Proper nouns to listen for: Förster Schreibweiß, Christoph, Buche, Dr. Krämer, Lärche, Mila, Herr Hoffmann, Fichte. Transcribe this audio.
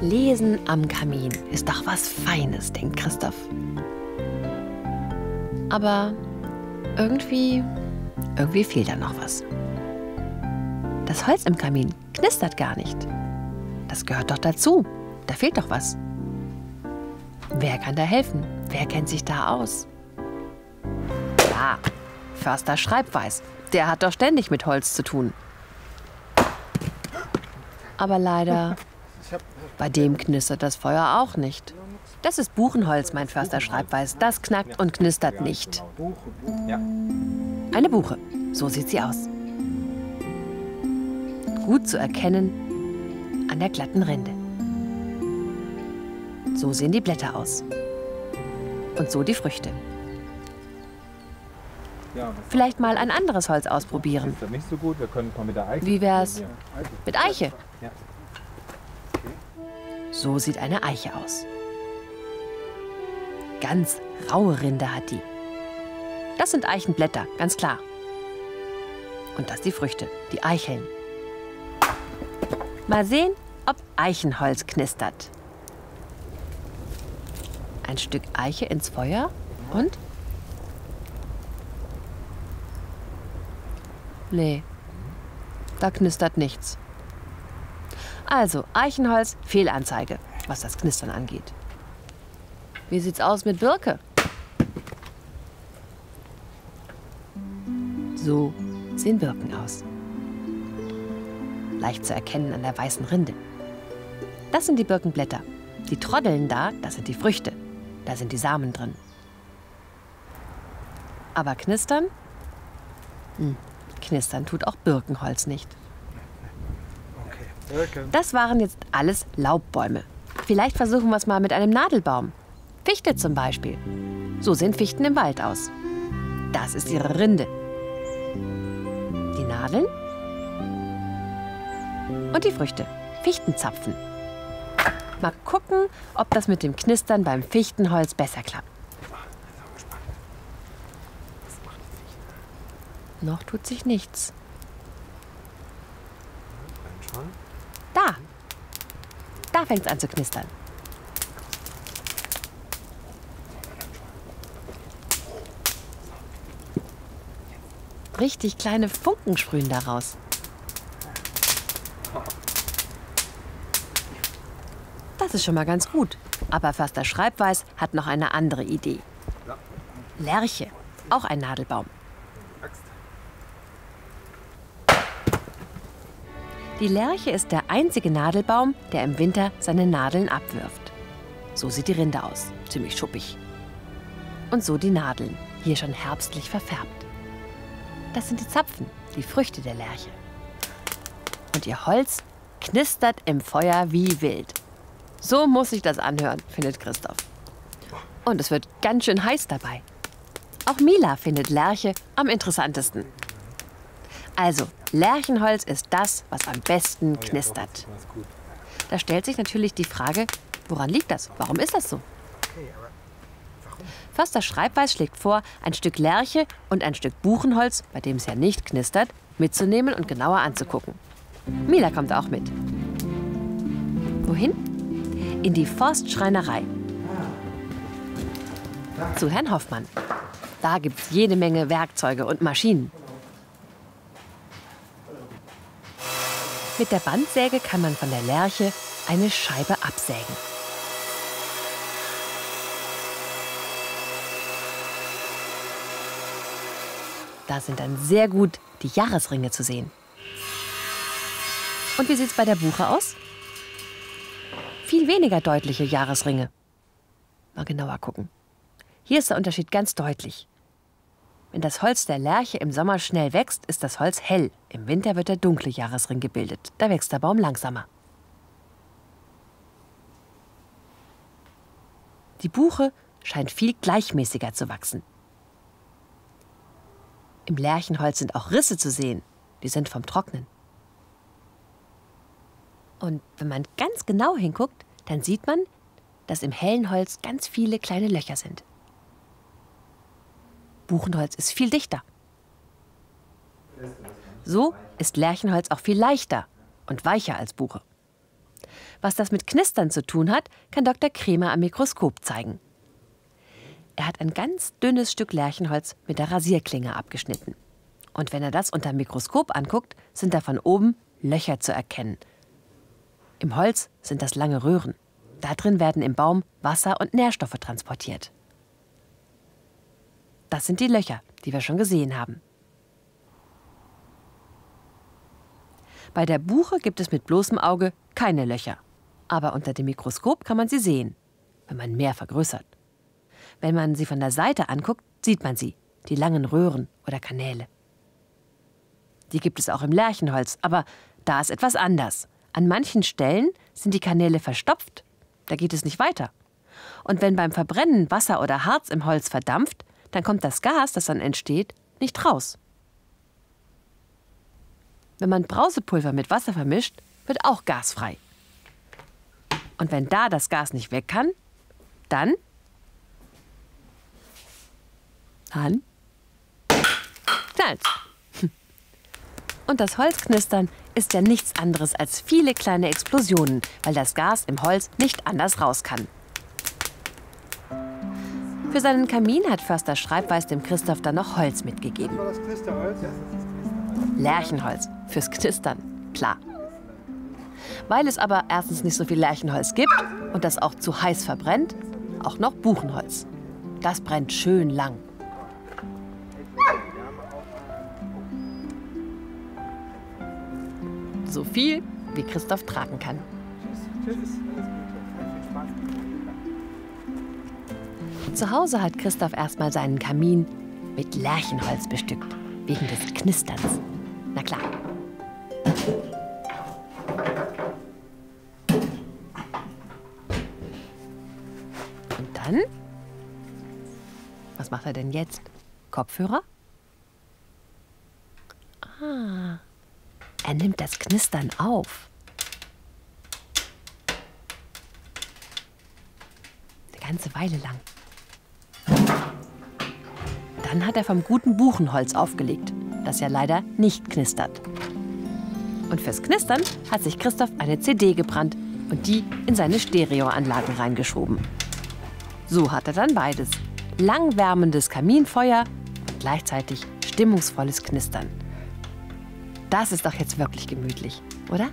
Lesen am Kamin ist doch was Feines, denkt Christoph. Aber irgendwie fehlt da noch was. Das Holz im Kamin knistert gar nicht. Das gehört doch dazu. Da fehlt doch was. Wer kann da helfen? Wer kennt sich da aus? Klar, Förster Schreibweiß. Der hat doch ständig mit Holz zu tun. Aber leider, bei dem knistert das Feuer auch nicht. Das ist Buchenholz, mein Förster Schreibweiß. Das knackt und knistert nicht. Eine Buche, so sieht sie aus. Gut zu erkennen an der glatten Rinde. So sehen die Blätter aus. Und so die Früchte. Vielleicht mal ein anderes Holz ausprobieren. Wie wär's mit Eiche? So sieht eine Eiche aus. Ganz raue Rinde hat die. Das sind Eichenblätter, ganz klar. Und das die Früchte, die Eicheln. Mal sehen, ob Eichenholz knistert. Ein Stück Eiche ins Feuer und? Nee, da knistert nichts. Also, Eichenholz, Fehlanzeige, was das Knistern angeht. Wie sieht's aus mit Birke? So sehen Birken aus. Leicht zu erkennen an der weißen Rinde. Das sind die Birkenblätter. Die Troddeln da, das sind die Früchte. Da sind die Samen drin. Aber knistern? Knistern tut auch Birkenholz nicht. Das waren jetzt alles Laubbäume. Vielleicht versuchen wir es mal mit einem Nadelbaum. Fichte zum Beispiel. So sehen Fichten im Wald aus. Das ist ihre Rinde. Die Nadeln und die Früchte. Fichtenzapfen. Mal gucken, ob das mit dem Knistern beim Fichtenholz besser klappt. Noch tut sich nichts. Da! Da fängt es an zu knistern. Richtig kleine Funken sprühen daraus. Das ist schon mal ganz gut. Aber Förster Schreibweiß hat noch eine andere Idee. Lärche, auch ein Nadelbaum. Die Lärche ist der einzige Nadelbaum, der im Winter seine Nadeln abwirft. So sieht die Rinde aus, ziemlich schuppig. Und so die Nadeln, hier schon herbstlich verfärbt. Das sind die Zapfen, die Früchte der Lärche. Und ihr Holz knistert im Feuer wie wild. So muss sich das anhören, findet Christoph. Und es wird ganz schön heiß dabei. Auch Mila findet Lärche am interessantesten. Also, Lärchenholz ist das, was am besten knistert. Da stellt sich natürlich die Frage, woran liegt das? Warum ist das so? Förster Schreibweiß schlägt vor, ein Stück Lärche und ein Stück Buchenholz, bei dem es ja nicht knistert, mitzunehmen und genauer anzugucken. Mila kommt auch mit. Wohin? In die Forstschreinerei. Zu Herrn Hoffmann. Da gibt's jede Menge Werkzeuge und Maschinen. Mit der Bandsäge kann man von der Lärche eine Scheibe absägen. Da sind dann sehr gut die Jahresringe zu sehen. Und wie sieht's bei der Buche aus? Viel weniger deutliche Jahresringe. Mal genauer gucken. Hier ist der Unterschied ganz deutlich. Wenn das Holz der Lärche im Sommer schnell wächst, ist das Holz hell. Im Winter wird der dunkle Jahresring gebildet. Da wächst der Baum langsamer. Die Buche scheint viel gleichmäßiger zu wachsen. Im Lärchenholz sind auch Risse zu sehen. Die sind vom Trocknen. Und wenn man ganz genau hinguckt, dann sieht man, dass im hellen Holz ganz viele kleine Löcher sind. Buchenholz ist viel dichter. So ist Lärchenholz auch viel leichter und weicher als Buche. Was das mit Knistern zu tun hat, kann Dr. Krämer am Mikroskop zeigen. Er hat ein ganz dünnes Stück Lärchenholz mit der Rasierklinge abgeschnitten. Und wenn er das unter dem Mikroskop anguckt, sind da von oben Löcher zu erkennen. Im Holz sind das lange Röhren. Da drin werden im Baum Wasser und Nährstoffe transportiert. Das sind die Löcher, die wir schon gesehen haben. Bei der Buche gibt es mit bloßem Auge keine Löcher. Aber unter dem Mikroskop kann man sie sehen, wenn man mehr vergrößert. Wenn man sie von der Seite anguckt, sieht man sie, die langen Röhren oder Kanäle. Die gibt es auch im Lärchenholz, aber da ist etwas anders. An manchen Stellen sind die Kanäle verstopft, da geht es nicht weiter. Und wenn beim Verbrennen Wasser oder Harz im Holz verdampft, dann kommt das Gas, das dann entsteht, nicht raus. Wenn man Brausepulver mit Wasser vermischt, wird auch Gas frei. Und wenn da das Gas nicht weg kann, dann... knallt. Und das Holzknistern ist ja nichts anderes als viele kleine Explosionen, weil das Gas im Holz nicht anders raus kann. Für seinen Kamin hat Förster Schreibweiß dem Christoph dann noch Holz mitgegeben. Lärchenholz fürs Knistern, klar. Weil es aber erstens nicht so viel Lärchenholz gibt und das auch zu heiß verbrennt, auch noch Buchenholz. Das brennt schön lang. So viel, wie Christoph tragen kann. Zu Hause hat Christoph erstmal seinen Kamin mit Lärchenholz bestückt, wegen des Knisterns. Na klar. Und dann? Was macht er denn jetzt? Kopfhörer? Ah, er nimmt das Knistern auf. Eine ganze Weile lang. Dann hat er vom guten Buchenholz aufgelegt, das ja leider nicht knistert. Und fürs Knistern hat sich Christoph eine CD gebrannt und die in seine Stereoanlagen reingeschoben. So hat er dann beides. Langwärmendes Kaminfeuer und gleichzeitig stimmungsvolles Knistern. Das ist doch jetzt wirklich gemütlich, oder?